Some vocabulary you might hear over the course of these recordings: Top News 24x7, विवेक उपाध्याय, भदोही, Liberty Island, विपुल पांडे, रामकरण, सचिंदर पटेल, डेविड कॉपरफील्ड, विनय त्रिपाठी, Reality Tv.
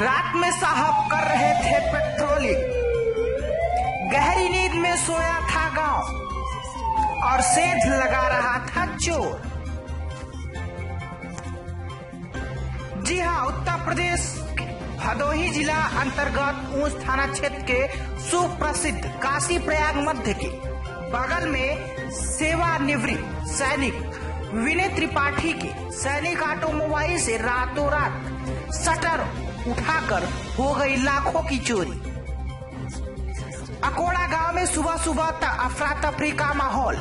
रात में साहब कर रहे थे पेट्रोलिंग, गहरी नींद में सोया था गांव और सेंध लगा रहा था चोर। जी हाँ, उत्तर प्रदेश भदोही जिला अंतर्गत ऊंच थाना क्षेत्र के सुप्रसिद्ध काशी प्रयाग मध्य के बगल में सेवानिवृत्त सैनिक विनय त्रिपाठी के सैनिक ऑटोमोबाइल से रातों रात शटर उठाकर हो गई लाखों की चोरी। अकोड़ा गांव में सुबह सुबह अफरा तफरी का माहौल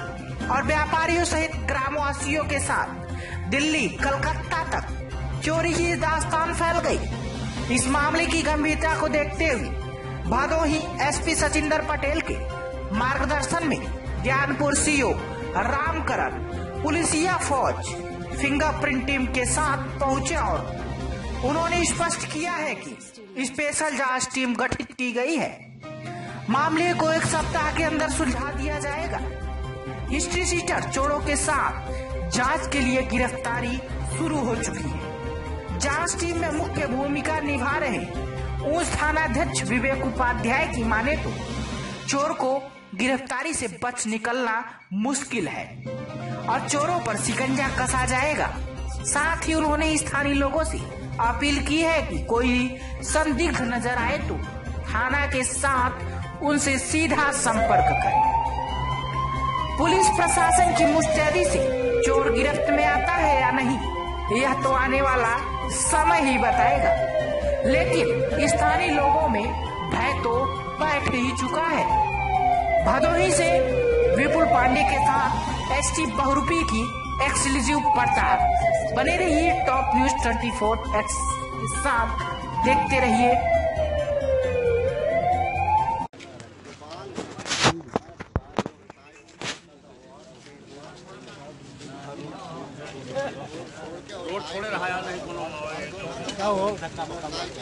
और व्यापारियों सहित ग्रामवासियों के साथ दिल्ली कलकत्ता तक चोरी की दास्तान फैल गई। इस मामले की गंभीरता को देखते हुए भदोही एसपी सचिंदर पटेल के मार्गदर्शन में ज्ञानपुर सीओ रामकरण, पुलिसिया फौज, फिंगरप्रिंट टीम के साथ पहुंचे और उन्होंने स्पष्ट किया है कि स्पेशल जांच टीम गठित की गई है। मामले को एक सप्ताह के अंदर सुलझा दिया जाएगा। हिस्ट्री सीटर चोरों के साथ जांच के लिए गिरफ्तारी शुरू हो चुकी है। जांच टीम में मुख्य भूमिका निभा रहे ऊंच थानाध्यक्ष विवेक उपाध्याय की माने तो चोर को गिरफ्तारी से बच निकलना मुश्किल है और चोरों पर शिकंजा कसा जाएगा। साथ ही उन्होंने स्थानीय लोगों से अपील की है कि कोई संदिग्ध नजर आए तो थाना के साथ उनसे सीधा संपर्क करें। पुलिस प्रशासन की मुस्तैदी से चोर गिरफ्त में आता है या नहीं, यह तो आने वाला समय ही बताएगा, लेकिन स्थानीय लोगों में भय तो बैठ ही चुका है। भदोही से विपुल पांडे के साथ एसटी बहुरूपी की एक्सक्लूसिव पर्दाफाश। बने रहिए टॉप न्यूज 24 एक्स साथ, देखते रहिए। रोड छोड़े रहा यार, नहीं कोनो क्या हो धक्का मुक्का मार के